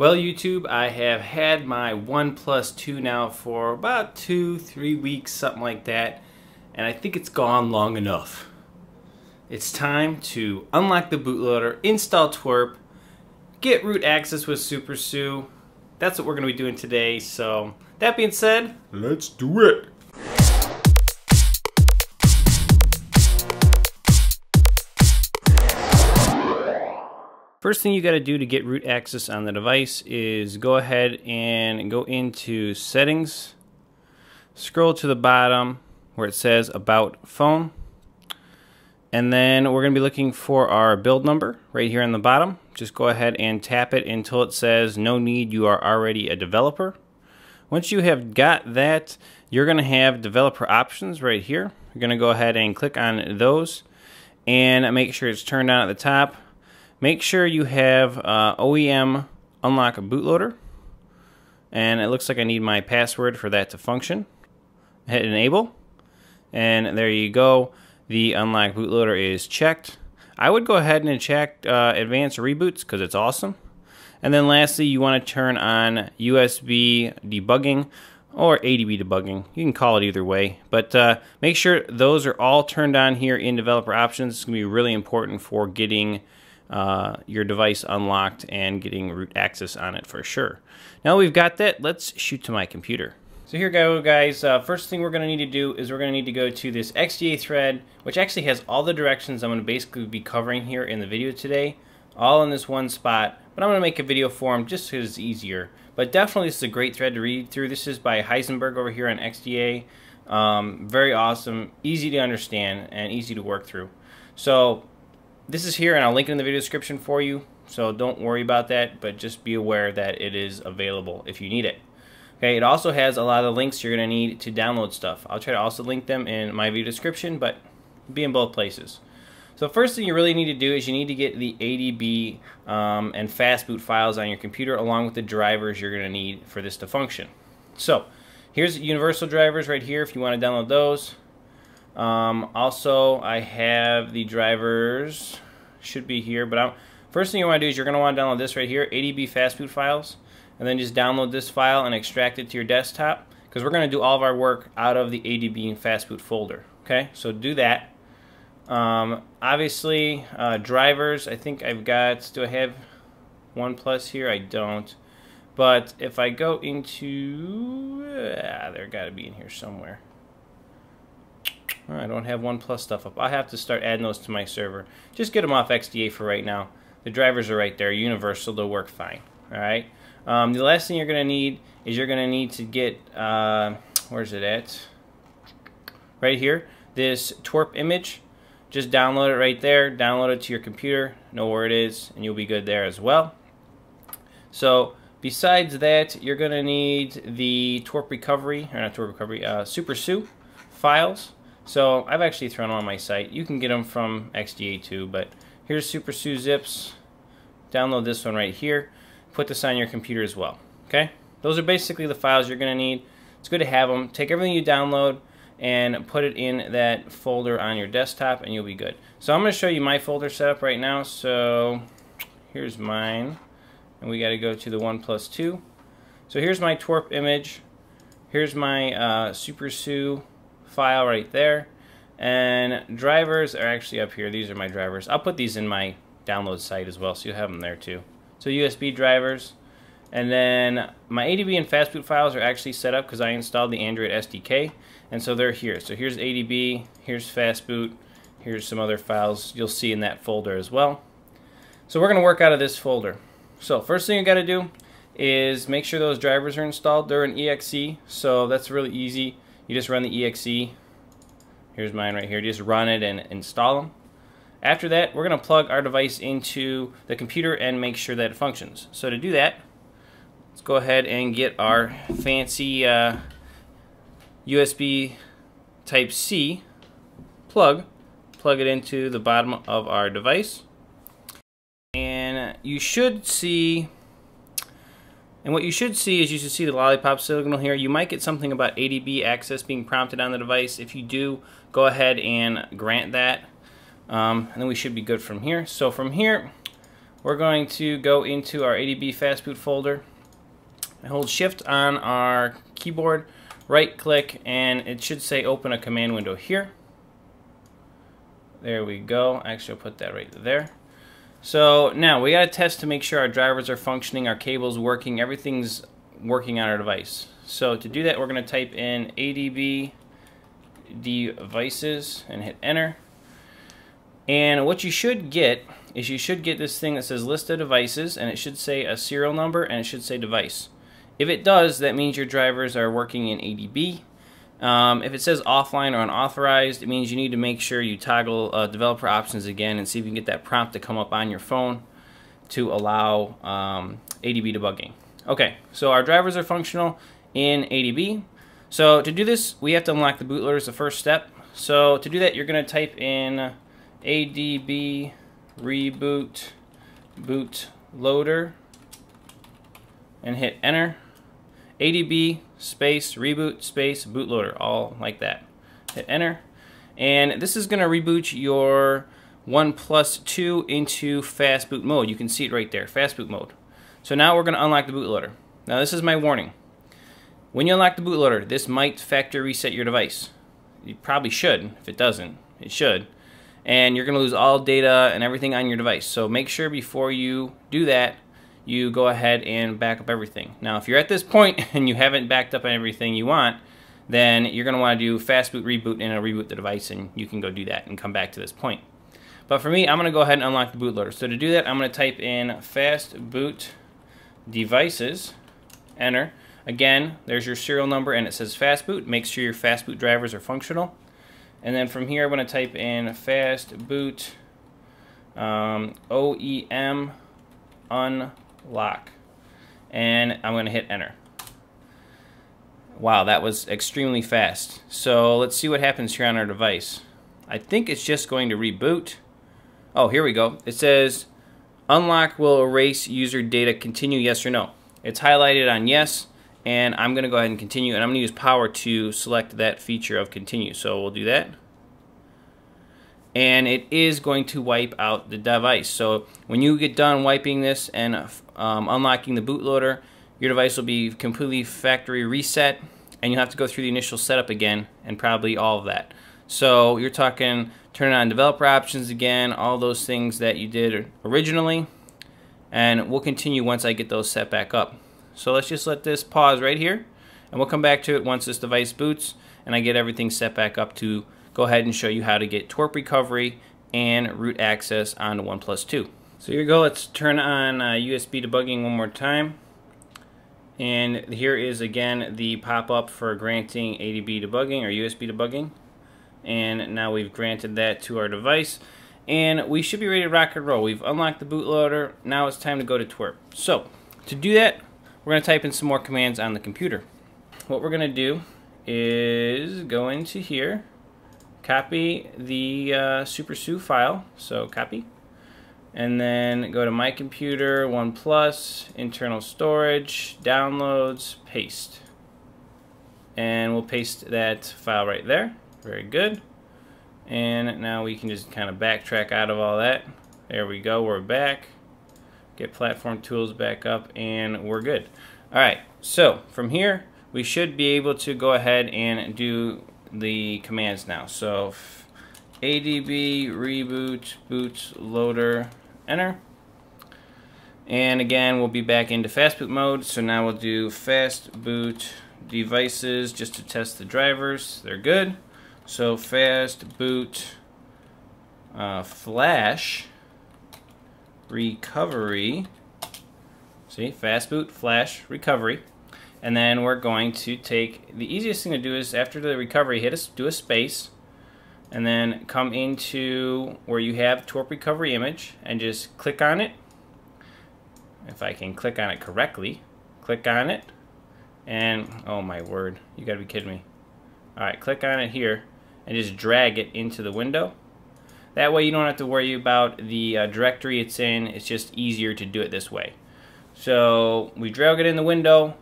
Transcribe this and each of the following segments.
Well, YouTube, I have had my OnePlus 2 now for about 2-3 weeks, something like that, and I think it's gone long enough. It's time to unlock the bootloader, install TWRP, get root access with SuperSU. That's what we're going to be doing today, so that being said, let's do it. First thing you got to do to get root access on the device is go ahead and go into settings, scroll to the bottom where it says about phone, and then we're going to be looking for our build number right here on the bottom. Just go ahead and tap it until it says no need, you are already a developer. Once you have got that, you're going to have developer options right here. You're going to go ahead and click on those and make sure it's turned on at the top. Make sure you have OEM unlock a bootloader, and it looks like I need my password for that to function. Hit enable, and there you go. The unlock bootloader is checked. I would go ahead and check advanced reboots because it's awesome. And then lastly, you want to turn on USB debugging or ADB debugging. You can call it either way, but make sure those are all turned on here in developer options. It's going to be really important for getting your device unlocked and getting root access on it for sure. Now we've got that, let's shoot to my computer. So here we go, guys. First thing we're going to need to do is we're going to need to go to this XDA thread, which actually has all the directions I'm going to basically be covering here in the video today, all in this one spot. But I'm going to make a video for them just because it's easier. But definitely this is a great thread to read through. This is by Heisenberg over here on XDA. Very awesome, easy to understand, and easy to work through. So this is here, and I'll link it in the video description for you, so don't worry about that, but just be aware that it is available if you need it. Okay, it also has a lot of links you're going to need to download stuff. I'll try to also link them in my video description, but be in both places. So first thing you really need to do is you need to get the ADB and fastboot files on your computer along with the drivers you're going to need for this to function. So here's universal drivers right here if you want to download those. Also, I have the drivers, should be here, but first thing you want to do is you're going to want to download this right here, ADB fastboot files, and then just download this file and extract it to your desktop, because we're going to do all of our work out of the ADB and fastboot folder. Okay, so do that. Obviously, drivers, I think I've got, do I have OnePlus here? I don't, but if I go into, they're got to be in here somewhere. I don't have OnePlus stuff up. I have to start adding those to my server. Just get them off XDA for right now. The drivers are right there, universal, they'll work fine. All right. The last thing you're going to need is you're going to need to get, where's it at? Right here, this TWRP image. Just download it right there, download it to your computer, know where it is, and you'll be good there as well. So besides that, you're going to need the TWRP recovery, or not TWRP recovery, SuperSU files. So I've actually thrown them on my site. You can get them from XDA too, but here's SuperSU zips. Download this one right here. Put this on your computer as well, okay? Those are basically the files you're gonna need. It's good to have them. Take everything you download and put it in that folder on your desktop and you'll be good. So I'm gonna show you my folder setup right now. So here's mine, and we gotta go to the OnePlus 2. So here's my TWRP image. Here's my SuperSU file right there, and drivers are actually up here. These are my drivers. I'll put these in my download site as well, so you'll have them there too. So USB drivers, and then my ADB and fastboot files are actually set up because I installed the Android SDK, and so they're here. So here's ADB, here's fastboot, here's some other files you'll see in that folder as well. So we're going to work out of this folder. So first thing you got to do is make sure those drivers are installed. They're in EXE, so that's really easy. You just run the EXE, here's mine right here, just run it and install them. After that, we're going to plug our device into the computer and make sure that it functions. So to do that, let's go ahead and get our fancy USB Type-C plug. Plug it into the bottom of our device. And you should see... And what you should see is you should see the lollipop signal here. You might get something about ADB access being prompted on the device. If you do, go ahead and grant that. And then we should be good from here. So from here, we're going to go into our ADB fastboot folder and hold shift on our keyboard, right click, and it should say open a command window here. There we go. Actually, I'll put that right there. So now we got to test to make sure our drivers are functioning, our cable's working, everything's working on our device. So to do that, we're going to type in ADB devices and hit enter. And what you should get is you should get this thing that says list of devices, and it should say a serial number and it should say device. If it does, that means your drivers are working in ADB. If it says offline or unauthorized, it means you need to make sure you toggle developer options again and see if you can get that prompt to come up on your phone to allow ADB debugging. Okay, so our drivers are functional in ADB. So to do this, we have to unlock the bootloader as the first step. So to do that, you're going to type in ADB reboot bootloader and hit enter. ADB space reboot space bootloader, all like that. Hit enter. And this is going to reboot your OnePlus 2 into fastboot mode. You can see it right there, fastboot mode. So now we're going to unlock the bootloader. Now this is my warning. When you unlock the bootloader, this might factory reset your device. You probably should. If it doesn't, it should. And you're going to lose all data and everything on your device. So make sure before you do that, you go ahead and back up everything. Now, if you're at this point and you haven't backed up everything you want, then you're going to want to do fastboot reboot and it'll reboot the device, and you can go do that and come back to this point. But for me, I'm going to go ahead and unlock the bootloader. So to do that, I'm going to type in fastboot devices, enter. Again, there's your serial number and it says fastboot. Make sure your fastboot drivers are functional. And then from here, I'm going to type in fastboot OEM unlock, and I'm going to hit enter. Wow, that was extremely fast. So let's see what happens here on our device. I think it's just going to reboot. Oh, here we go. It says unlock will erase user data. Continue, yes or no. It's highlighted on yes, and I'm going to go ahead and continue, and I'm going to use power to select that feature of continue. So we'll do that. And it is going to wipe out the device. So when you get done wiping this and unlocking the bootloader, your device will be completely factory reset, and you'll have to go through the initial setup again and probably all of that. So you're talking turn on developer options again, all those things that you did originally, and we'll continue once I get those set back up. So let's just let this pause right here, and we'll come back to it once this device boots and I get everything set back up to go ahead and show you how to get TWRP recovery and root access on the OnePlus 2. So here we go. Let's turn on USB debugging one more time. And here is again the pop-up for granting ADB debugging or USB debugging. And now we've granted that to our device. And we should be ready to rock and roll. We've unlocked the bootloader. Now it's time to go to TWRP. So to do that, we're going to type in some more commands on the computer. What we're going to do is go into here, copy the SuperSU file, so copy, and then go to My Computer, OnePlus, Internal Storage, Downloads, Paste. And we'll paste that file right there. Very good. And now we can just kind of backtrack out of all that. There we go, we're back. Get platform tools back up, and we're good. All right, so from here, we should be able to go ahead and do the commands now. So ADB reboot bootloader, enter, and again we'll be back into fastboot mode. So now we'll do fastboot devices just to test the drivers. They're good. So fastboot flash recovery. See, fastboot flash recovery. And then we're going to take, the easiest thing to do is after the recovery, do a space, and then come into where you have TWRP recovery image and just click on it. If I can click on it correctly, click on it, and oh my word, you gotta be kidding me. All right, click on it here and just drag it into the window. That way you don't have to worry about the directory it's in. It's just easier to do it this way. So we drag it in the window.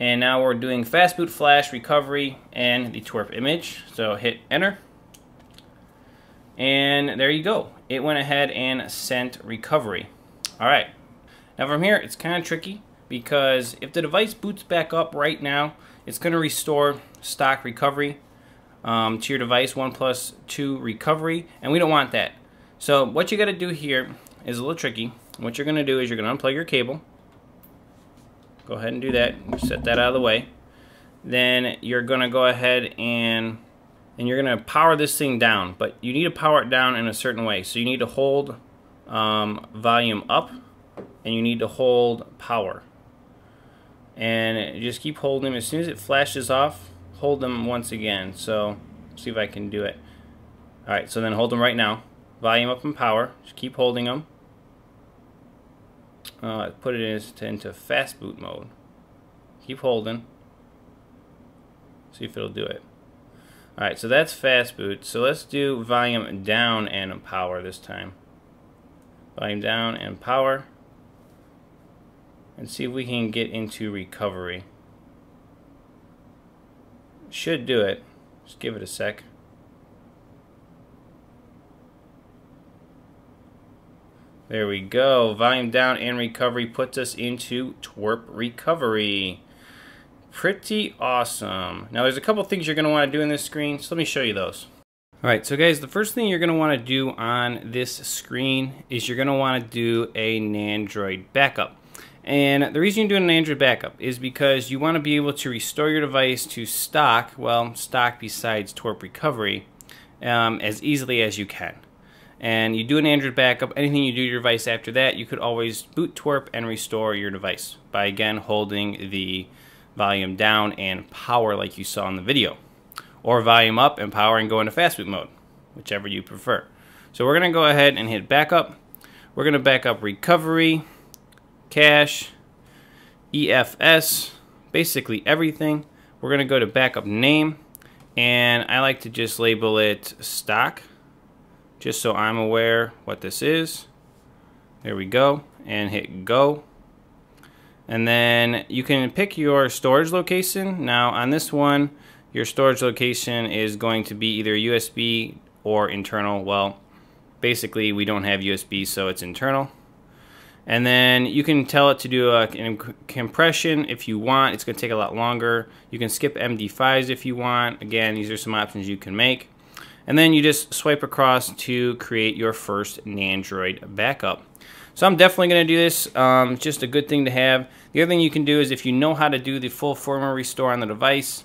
And now we're doing fastboot flash recovery and the TWRP image. So hit enter. And there you go. It went ahead and sent recovery. Alright, now from here it's kind of tricky because if the device boots back up right now, it's going to restore stock recovery to your device, OnePlus 2 recovery, and we don't want that. So what you got to do here is a little tricky. What you're going to do is you're going to unplug your cable. Go ahead and do that. Set that out of the way. Then you're going to go ahead and you're going to power this thing down. But you need to power it down in a certain way. So you need to hold volume up, and you need to hold power. And just keep holding them. As soon as it flashes off, hold them once again. So see if I can do it. All right, so then hold them right now. Volume up and power. Just keep holding them. Put it into fastboot mode. Keep holding. See if it'll do it. All right, so that's fastboot. So let's do volume down and power this time. Volume down and power. And see if we can get into recovery. Should do it. Just give it a sec. There we go. Volume down and recovery puts us into TWRP recovery. Pretty awesome. Now there's a couple things you're going to want to do in this screen, so let me show you those. Alright, so guys, the first thing you're going to want to do on this screen is you're going to want to do a Nandroid backup. And the reason you're doing an Android backup is because you want to be able to restore your device to stock, well, stock besides TWRP recovery, as easily as you can. And you do an Android backup, anything you do to your device after that, you could always boot TWRP and restore your device by, again, holding the volume down and power like you saw in the video. Or volume up and power and go into fastboot mode, whichever you prefer. So we're going to go ahead and hit backup. We're going to back up recovery, cache, EFS, basically everything. We're going to go to backup name, and I like to just label it stock, just so I'm aware what this is. There we go, and hit go. And then you can pick your storage location. Now on this one, your storage location is going to be either USB or internal. Well, basically we don't have USB, so it's internal. And then you can tell it to do a compression if you want. It's going to take a lot longer. You can skip MD5s if you want. Again, these are some options you can make. And then you just swipe across to create your first Nandroid backup. So I'm definitely going to do this. Just a good thing to have. The other thing you can do is if you know how to do the full firmware restore on the device,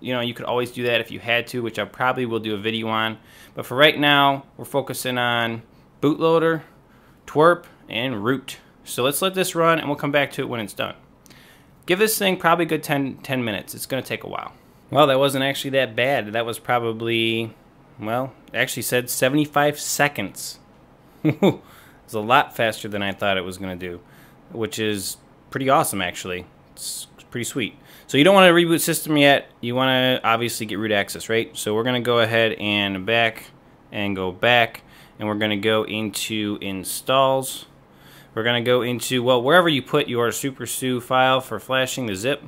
you know, you could always do that if you had to, which I probably will do a video on. But for right now, we're focusing on bootloader, TWRP, and root. So let's let this run and we'll come back to it when it's done. Give this thing probably a good 10 minutes. It's going to take a while. Well, that wasn't actually that bad. That was probably, well, it actually said 75 seconds. It's a lot faster than I thought it was going to do, which is pretty awesome actually. It's pretty sweet. So you don't want to reboot system yet. You want to obviously get root access, right? So we're going to go ahead and go back. And we're going to go into installs. We're going to go into, well, wherever you put your SuperSU file for flashing the zip.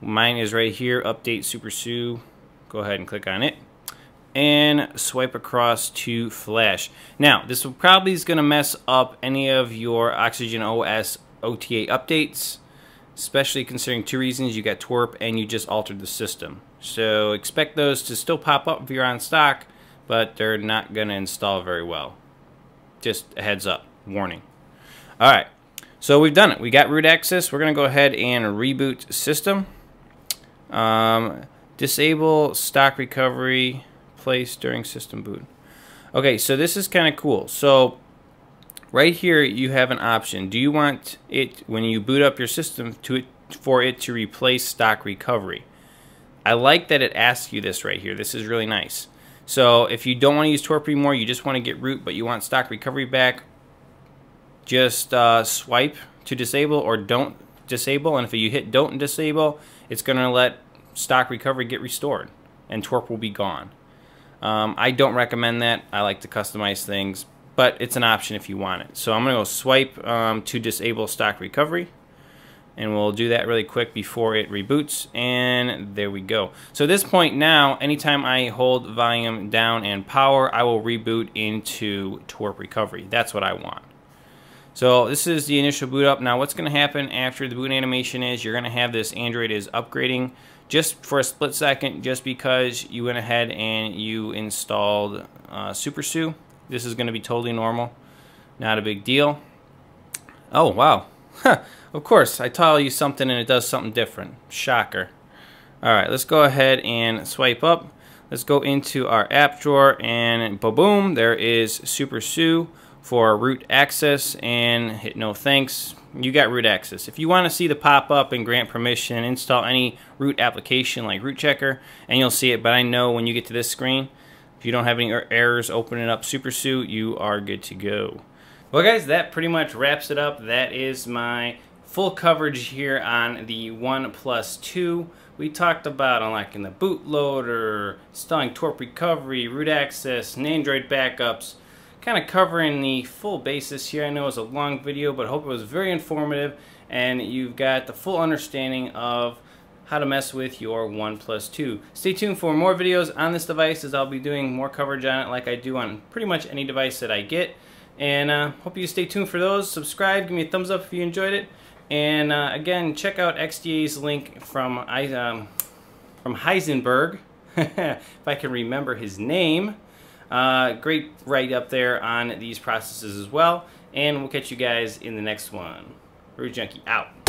Mine is right here, update SuperSU. Go ahead and click on it. And swipe across to flash. Now, this will probably is going to mess up any of your OxygenOS OTA updates, especially considering two reasons. You got TWRP and you just altered the system. So expect those to still pop up if you're on stock, but they're not going to install very well. Just a heads up, warning. Alright, so we've done it. We got root access. We're going to go ahead and reboot system. Disable stock recovery place during system boot. Okay, so this is kind of cool. So right here you have an option. Do you want it, when you boot up your system, for it to replace stock recovery? I like that it asks you this right here. This is really nice. So if you don't want to use TWRP anymore, you just want to get root, but you want stock recovery back, just swipe to disable or don't disable. And if you hit don't disable, it's going to let stock recovery get restored, and TWRP will be gone. I don't recommend that. I like to customize things, but it's an option if you want it. So I'm going to go swipe to disable stock recovery. And we'll do that really quick before it reboots, and there we go. So at this point now, anytime I hold volume down and power, I will reboot into TWRP recovery. That's what I want. So this is the initial boot up. Now what's going to happen after the boot animation is you're going to have this Android is upgrading just for a split second, just because you went ahead and you installed SuperSU. This is going to be totally normal, not a big deal. Oh wow, of course I tell you something and it does something different. Shocker. Alright, let's go ahead and swipe up. Let's go into our app drawer and ba-boom, there is SuperSU for root access, and hit no thanks, you got root access. If you want to see the pop-up and grant permission, install any root application like root checker and you'll see it. But I know when you get to this screen, if you don't have any errors opening up SuperSU, you are good to go. Well guys, that pretty much wraps it up. That is my full coverage here on the OnePlus 2. We talked about unlocking the bootloader, installing TWRP recovery, root access, and Android backups. Kind of covering the full basis here. I know it's a long video, but I hope it was very informative and you've got the full understanding of how to mess with your OnePlus 2. Stay tuned for more videos on this device, as I'll be doing more coverage on it like I do on pretty much any device that I get. And hope you stay tuned for those. Subscribe, give me a thumbs up if you enjoyed it. And again, check out XDA's link from Heisenberg, if I can remember his name. Great write up there on these processes as well. And we'll catch you guys in the next one. Root Junkie out.